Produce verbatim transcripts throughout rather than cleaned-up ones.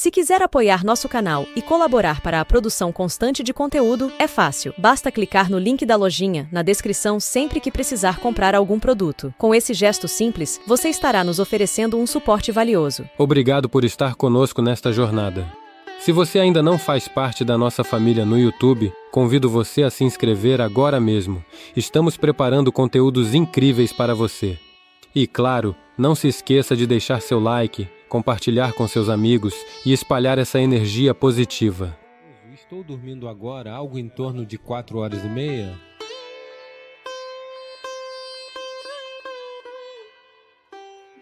Se quiser apoiar nosso canal e colaborar para a produção constante de conteúdo, é fácil. Basta clicar no link da lojinha, na descrição, sempre que precisar comprar algum produto. Com esse gesto simples, você estará nos oferecendo um suporte valioso. Obrigado por estar conosco nesta jornada. Se você ainda não faz parte da nossa família no YouTube, convido você a se inscrever agora mesmo. Estamos preparando conteúdos incríveis para você. E claro, não se esqueça de deixar seu like, compartilhar com seus amigos e espalhar essa energia positiva. Estou dormindo agora algo em torno de quatro horas e meia.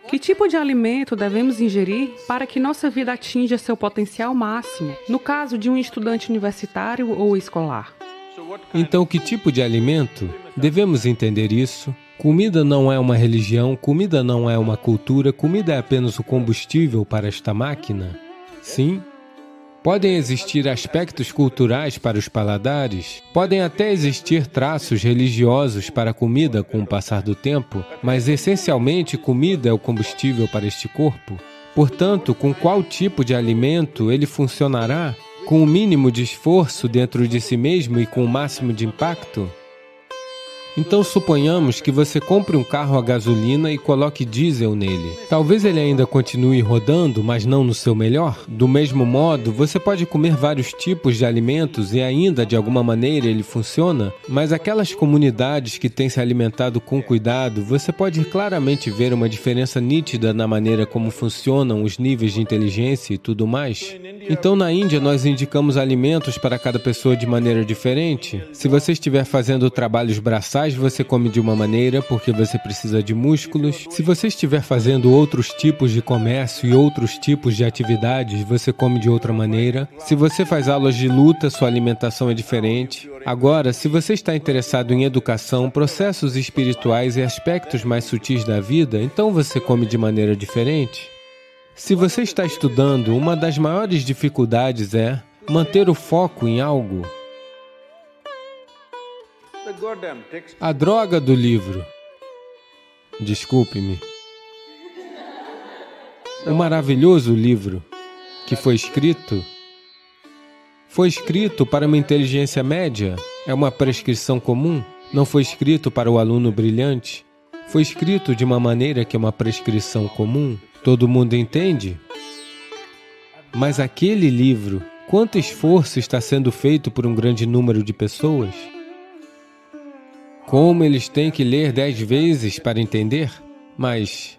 Que tipo de alimento devemos ingerir para que nossa vida atinja seu potencial máximo, no caso de um estudante universitário ou escolar? Então, que tipo de alimento? Devemos entender isso. Comida não é uma religião, comida não é uma cultura, comida é apenas o combustível para esta máquina. Sim, podem existir aspectos culturais para os paladares, podem até existir traços religiosos para a comida com o passar do tempo, mas essencialmente comida é o combustível para este corpo. Portanto, com qual tipo de alimento ele funcionará? Com o mínimo de esforço dentro de si mesmo e com o máximo de impacto? Então, suponhamos que você compre um carro a gasolina e coloque diesel nele. Talvez ele ainda continue rodando, mas não no seu melhor. Do mesmo modo, você pode comer vários tipos de alimentos e ainda, de alguma maneira, ele funciona. Mas aquelas comunidades que têm se alimentado com cuidado, você pode claramente ver uma diferença nítida na maneira como funcionam os níveis de inteligência e tudo mais. Então, na Índia, nós indicamos alimentos para cada pessoa de maneira diferente. Se você estiver fazendo trabalhos braçais, você come de uma maneira porque você precisa de músculos. Se você estiver fazendo outros tipos de comércio e outros tipos de atividades, você come de outra maneira. Se você faz aulas de luta, sua alimentação é diferente. Agora, se você está interessado em educação, processos espirituais e aspectos mais sutis da vida, então você come de maneira diferente. Se você está estudando, uma das maiores dificuldades é manter o foco em algo. A droga do livro. Desculpe-me. O maravilhoso livro que foi escrito, foi escrito para uma inteligência média, é uma prescrição comum, não foi escrito para o aluno brilhante, foi escrito de uma maneira que é uma prescrição comum, todo mundo entende? Mas aquele livro, quanto esforço está sendo feito por um grande número de pessoas? Como eles têm que ler dez vezes para entender? Mas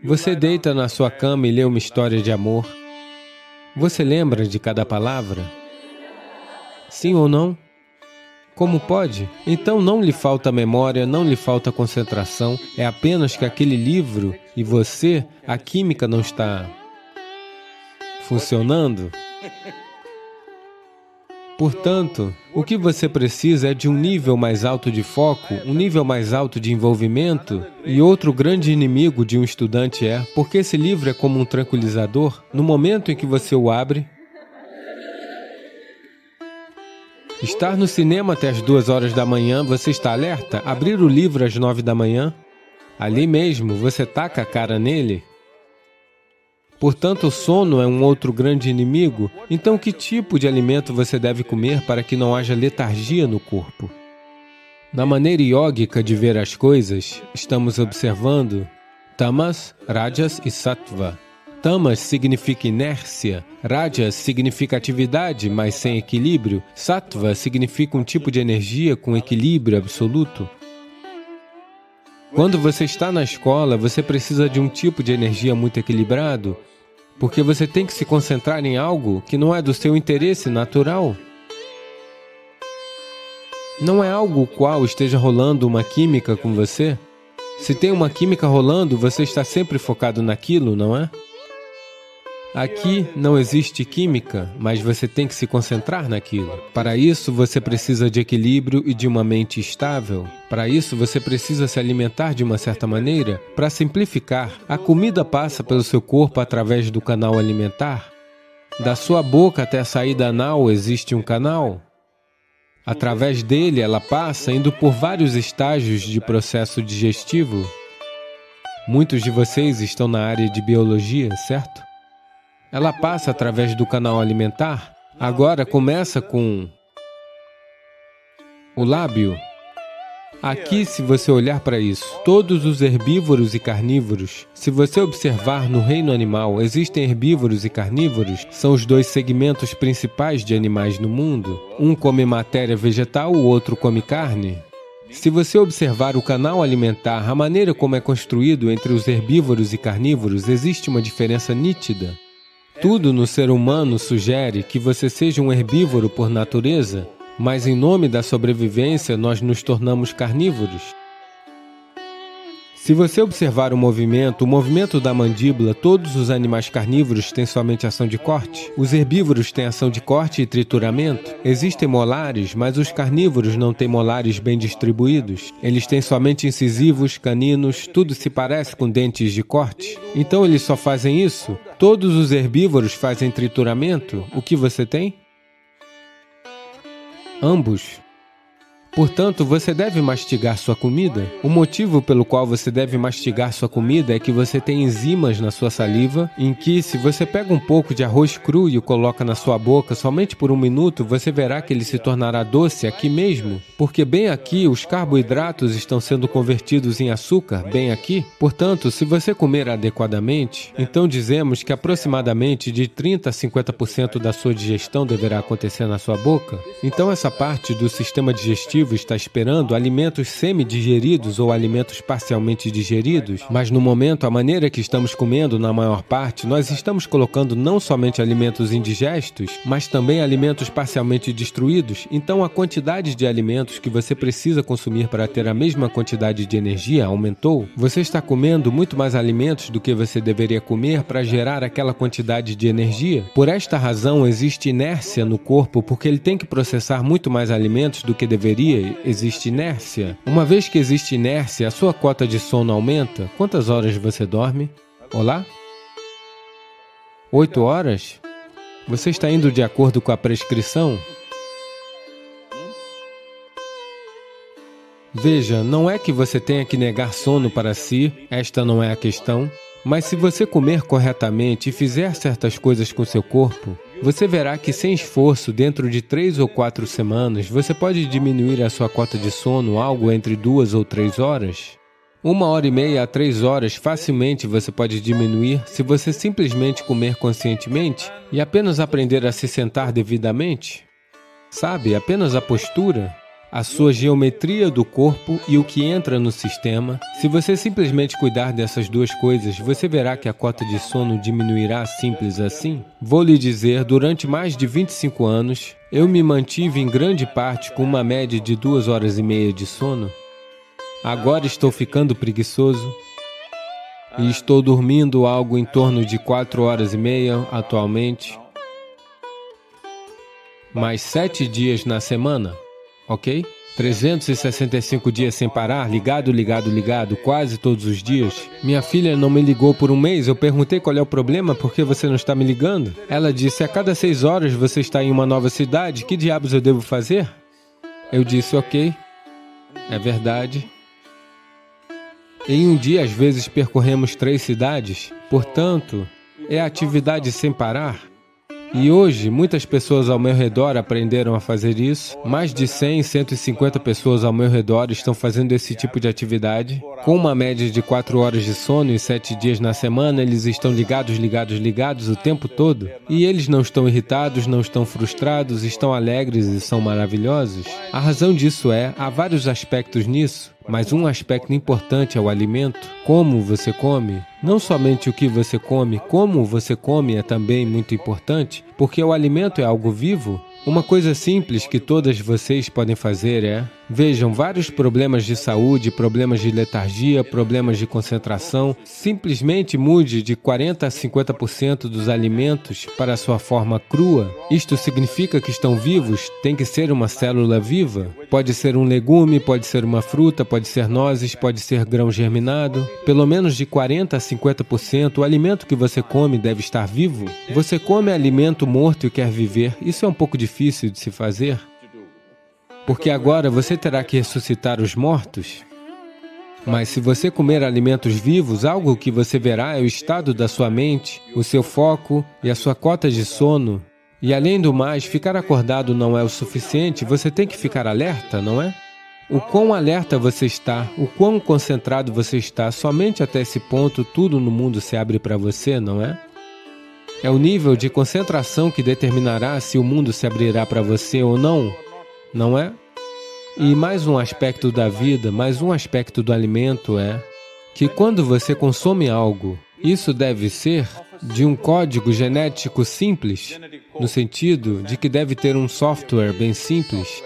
você deita na sua cama e lê uma história de amor. Você lembra de cada palavra? Sim ou não? Como pode? Então não lhe falta memória, não lhe falta concentração. É apenas que aquele livro e você, a química não está funcionando. Portanto, o que você precisa é de um nível mais alto de foco, um nível mais alto de envolvimento, e outro grande inimigo de um estudante é, porque esse livro é como um tranquilizador, no momento em que você o abre, estar no cinema até as duas horas da manhã, você está alerta, abrir o livro às nove da manhã, ali mesmo, você taca a cara nele. Portanto, o sono é um outro grande inimigo. Então, que tipo de alimento você deve comer para que não haja letargia no corpo? Na maneira iógica de ver as coisas, estamos observando tamas, rajas e sattva. Tamas significa inércia, rajas significa atividade, mas sem equilíbrio. Sattva significa um tipo de energia com equilíbrio absoluto. Quando você está na escola, você precisa de um tipo de energia muito equilibrado, porque você tem que se concentrar em algo que não é do seu interesse natural. Não é algo qual esteja rolando uma química com você. Se tem uma química rolando, você está sempre focado naquilo, não é? Aqui não existe química, mas você tem que se concentrar naquilo. Para isso, você precisa de equilíbrio e de uma mente estável. Para isso, você precisa se alimentar de uma certa maneira. Para simplificar, a comida passa pelo seu corpo através do canal alimentar. Da sua boca até a saída anal existe um canal. Através dele, ela passa indo por vários estágios de processo digestivo. Muitos de vocês estão na área de biologia, certo? Ela passa através do canal alimentar. Agora começa com o lábio. Aqui, se você olhar para isso, todos os herbívoros e carnívoros, se você observar no reino animal, existem herbívoros e carnívoros, são os dois segmentos principais de animais no mundo. Um come matéria vegetal, o outro come carne. Se você observar o canal alimentar, a maneira como é construído entre os herbívoros e carnívoros, existe uma diferença nítida. Tudo no ser humano sugere que você seja um herbívoro por natureza, mas em nome da sobrevivência, nós nos tornamos carnívoros. Se você observar o movimento, o movimento da mandíbula, todos os animais carnívoros têm somente ação de corte. Os herbívoros têm ação de corte e trituramento. Existem molares, mas os carnívoros não têm molares bem distribuídos. Eles têm somente incisivos, caninos, tudo se parece com dentes de corte. Então eles só fazem isso? Todos os herbívoros fazem trituramento. O que você tem? Ambos. Portanto, você deve mastigar sua comida. O motivo pelo qual você deve mastigar sua comida é que você tem enzimas na sua saliva, em que, se você pega um pouco de arroz cru e o coloca na sua boca somente por um minuto, você verá que ele se tornará doce aqui mesmo, porque bem aqui os carboidratos estão sendo convertidos em açúcar, bem aqui. Portanto, se você comer adequadamente, então dizemos que aproximadamente de trinta por cento a cinquenta por cento da sua digestão deverá acontecer na sua boca. Então, essa parte do sistema digestivo está esperando alimentos semi-digeridos ou alimentos parcialmente digeridos, mas no momento, a maneira que estamos comendo, na maior parte, nós estamos colocando não somente alimentos indigestos, mas também alimentos parcialmente destruídos. Então, a quantidade de alimentos que você precisa consumir para ter a mesma quantidade de energia aumentou. Você está comendo muito mais alimentos do que você deveria comer para gerar aquela quantidade de energia. Por esta razão, existe inércia no corpo, porque ele tem que processar muito mais alimentos do que deveria. Existe inércia. Uma vez que existe inércia, a sua cota de sono aumenta. Quantas horas você dorme? Olá? Oito horas? Você está indo de acordo com a prescrição? Veja, não é que você tenha que negar sono para si, esta não é a questão. Mas se você comer corretamente e fizer certas coisas com seu corpo, você verá que sem esforço, dentro de três ou quatro semanas, você pode diminuir a sua cota de sono algo entre duas ou três horas. Uma hora e meia a três horas facilmente você pode diminuir se você simplesmente comer conscientemente e apenas aprender a se sentar devidamente. Sabe, apenas a postura, a sua geometria do corpo e o que entra no sistema. Se você simplesmente cuidar dessas duas coisas, você verá que a cota de sono diminuirá simples assim. Vou lhe dizer, durante mais de vinte e cinco anos, eu me mantive em grande parte com uma média de duas horas e meia de sono. Agora estou ficando preguiçoso e estou dormindo algo em torno de quatro horas e meia atualmente, mais sete dias na semana. Ok? trezentos e sessenta e cinco dias sem parar, ligado, ligado, ligado, quase todos os dias. Minha filha não me ligou por um mês. Eu perguntei qual é o problema, por que você não está me ligando? Ela disse, a cada seis horas você está em uma nova cidade, que diabos eu devo fazer? Eu disse, ok, é verdade. Em um dia, às vezes, percorremos três cidades, portanto, é atividade sem parar. E hoje, muitas pessoas ao meu redor aprenderam a fazer isso. Mais de cem, cento e cinquenta pessoas ao meu redor estão fazendo esse tipo de atividade. Com uma média de quatro horas de sono e sete dias na semana, eles estão ligados, ligados, ligados o tempo todo. E eles não estão irritados, não estão frustrados, estão alegres e são maravilhosos. A razão disso é, há vários aspectos nisso, mas um aspecto importante é o alimento. Como você come? Não somente o que você come, como você come é também muito importante, porque o alimento é algo vivo. Uma coisa simples que todas vocês podem fazer é... Vejam, vários problemas de saúde, problemas de letargia, problemas de concentração. Simplesmente mude de quarenta por cento a cinquenta por cento dos alimentos para a sua forma crua. Isto significa que estão vivos, tem que ser uma célula viva. Pode ser um legume, pode ser uma fruta, pode ser nozes, pode ser grão germinado. Pelo menos de quarenta por cento a cinquenta por cento, o alimento que você come deve estar vivo. Você come alimento morto e quer viver. Isso é um pouco difícil de se fazer. Porque agora você terá que ressuscitar os mortos. Mas se você comer alimentos vivos, algo que você verá é o estado da sua mente, o seu foco e a sua cota de sono. E além do mais, ficar acordado não é o suficiente, você tem que ficar alerta, não é? O quão alerta você está, o quão concentrado você está, somente até esse ponto tudo no mundo se abre para você, não é? É o nível de concentração que determinará se o mundo se abrirá para você ou não, não é? E mais um aspecto da vida, mais um aspecto do alimento é que quando você consome algo, isso deve ser de um código genético simples, no sentido de que deve ter um software bem simples.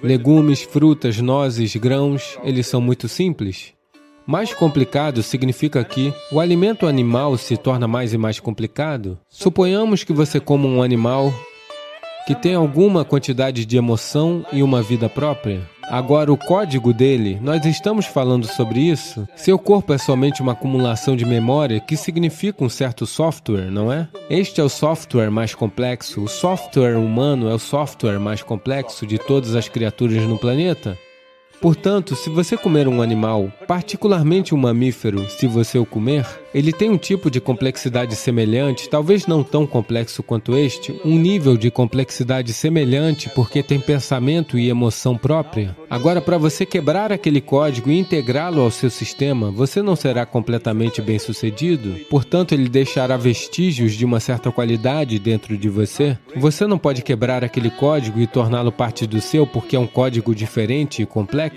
Legumes, frutas, nozes, grãos, eles são muito simples. Mais complicado significa que o alimento animal se torna mais e mais complicado. Suponhamos que você coma um animal que tem alguma quantidade de emoção e uma vida própria. Agora, o código dele, nós estamos falando sobre isso. Seu corpo é somente uma acumulação de memória que significa um certo software, não é? Este é o software mais complexo. O software humano é o software mais complexo de todas as criaturas no planeta. Portanto, se você comer um animal, particularmente um mamífero, se você o comer, ele tem um tipo de complexidade semelhante, talvez não tão complexo quanto este, um nível de complexidade semelhante porque tem pensamento e emoção própria. Agora, para você quebrar aquele código e integrá-lo ao seu sistema, você não será completamente bem-sucedido, portanto, ele deixará vestígios de uma certa qualidade dentro de você. Você não pode quebrar aquele código e torná-lo parte do seu porque é um código diferente e complexo.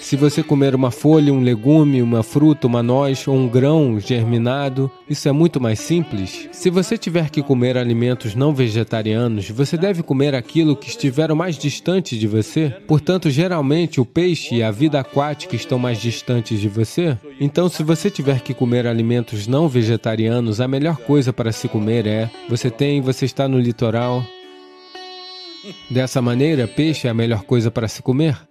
Se você comer uma folha, um legume, uma fruta, uma noz ou um grão germinado, isso é muito mais simples. Se você tiver que comer alimentos não vegetarianos, você deve comer aquilo que estiver o mais distante de você. Portanto, geralmente, o peixe e a vida aquática estão mais distantes de você. Então, se você tiver que comer alimentos não vegetarianos, a melhor coisa para se comer é... Você tem, você está no litoral... Dessa maneira, peixe é a melhor coisa para se comer.